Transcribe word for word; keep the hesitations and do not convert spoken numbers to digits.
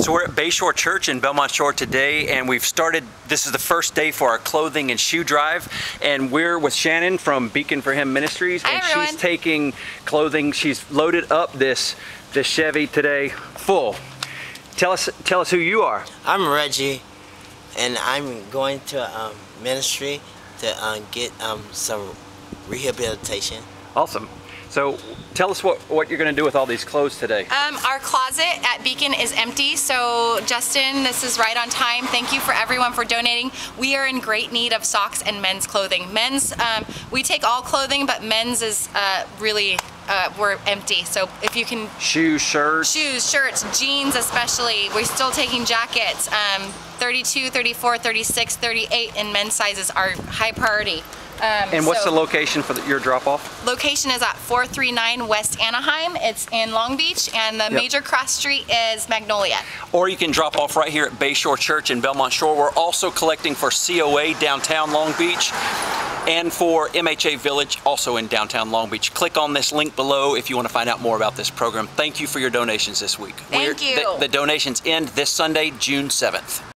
So we're at Bayshore Church in Belmont Shore today, and we've started, this is the first day for our clothing and shoe drive, and we're with Shannon from Beacon for Him Ministries. Hi, and everyone. She's taking clothing, she's loaded up this this Chevy today full. Tell us tell us who you are. I'm Reggie, and I'm going to um, ministry to um, get um, some rehabilitation. Awesome. So tell us what, what you're going to do with all these clothes today. Um, our closet at Beacon is empty, so Justin, this is right on time. Thank you for everyone for donating. We are in great need of socks and men's clothing. Men's, um, we take all clothing, but men's is uh, really, uh, we're empty. So if you can... Shoes, shirts. Shoes, shirts, jeans especially. We're still taking jackets. Um, thirty-two, thirty-four, thirty-six, thirty-eight in men's sizes are high priority. Um, and what's so, the location for the, your drop-off? Location is at four three nine West Anaheim. It's in Long Beach, and the yep. major cross street is Magnolia. Or you can drop off right here at Bayshore Church in Belmont Shore. We're also collecting for C O A downtown Long Beach and for M H A Village, also in downtown Long Beach. Click on this link below if you want to find out more about this program. Thank you for your donations this week. Thank We're, you. The, the donations end this Sunday, June seventh.